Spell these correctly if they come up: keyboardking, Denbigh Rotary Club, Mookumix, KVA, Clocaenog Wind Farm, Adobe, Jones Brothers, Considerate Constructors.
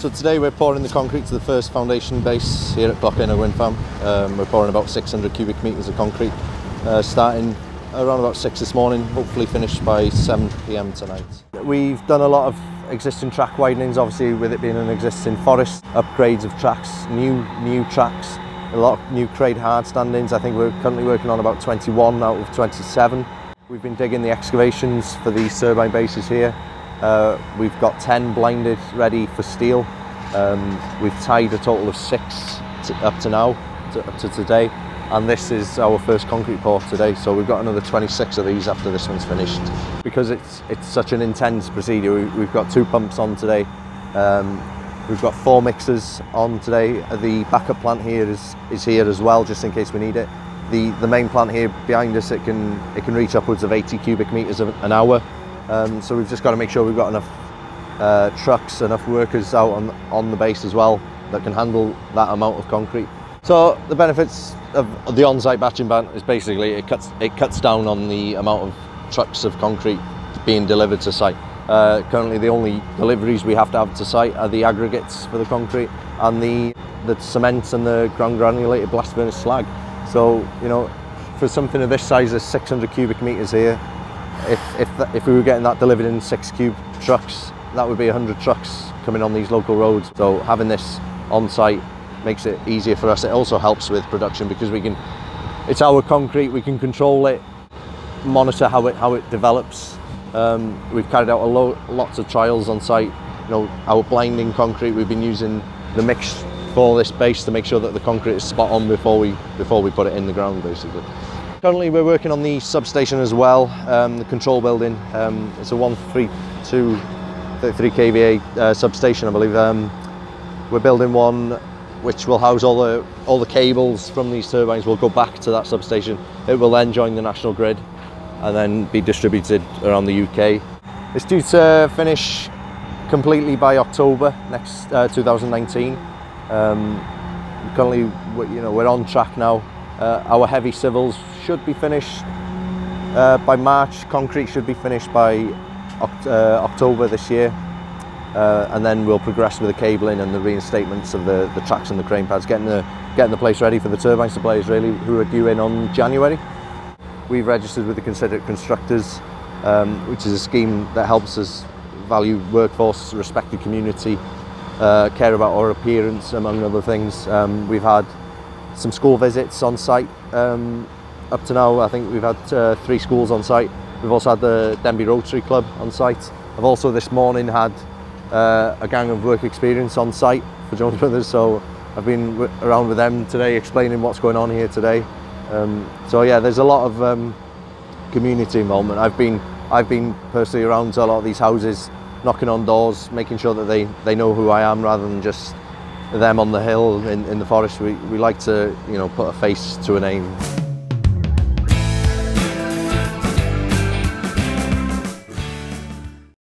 So today we're pouring the concrete to the first foundation base here at Clocaenog Wind Farm. We're pouring about 600 cubic metres of concrete, starting around about 6 this morning, hopefully finished by 7 p.m. tonight. We've done a lot of existing track widenings, obviously with it being an existing forest, upgrades of tracks, new tracks, a lot of new grade hard standings. I think we're currently working on about 21 out of 27. We've been digging the excavations for these turbine bases here. We've got 10 blinded ready for steel. We've tied a total of 6 up to today, and this is our first concrete pour today, so we've got another 26 of these after this one's finished. Because it's such an intense procedure, we've got 2 pumps on today, we've got 4 mixers on today. The backup plant here is here as well, just in case we need it. The main plant here behind us, it can reach upwards of 80 cubic metres an hour. So we've just got to make sure we've got enough trucks, enough workers out on the base as well that can handle that amount of concrete. So the benefits of the on-site batching plant is basically it cuts down on the amount of trucks of concrete being delivered to site. Currently, the only deliveries we have to have to site are the aggregates for the concrete and the cement and the ground granulated blast furnace slag. So you know, for something of this size, there's 600 cubic meters here. If we were getting that delivered in 6 cube trucks, that would be 100 trucks coming on these local roads. So having this on site makes it easier for us. It also helps with production because it's our concrete, we can control it, monitor how it develops. We've carried out lots of trials on site. You know, our blinding concrete, we've been using the mix for this base to make sure that the concrete is spot on before we put it in the ground, basically. Currently we're working on the substation as well, the control building. It's a 132, 33 KVA substation, I believe. We're building one which will house all the cables from these turbines will go back to that substation. It will then join the national grid and then be distributed around the UK. It's due to finish completely by October next 2019. Currently, you know, we're on track now. Our heavy civils should be finished by March. Concrete should be finished by October this year, and then we'll progress with the cabling and the reinstatements of the tracks and the crane pads, getting the place ready for the turbine suppliers, really, who are due in on January. We've registered with the Considerate Constructors, which is a scheme that helps us value workforce, respect the community, care about our appearance, among other things. We've had some school visits on site up to now. I think we've had 3 schools on site. We've also had the Denbigh Rotary Club on site. I've also this morning had a gang of work experience on site for Jones Brothers, so I've been around with them today explaining what's going on here today. So yeah, there's a lot of community involvement. I've been personally around to a lot of these houses, knocking on doors, making sure that they know who I am rather than just them on the hill in the forest. We like to, you know, put a face to a name.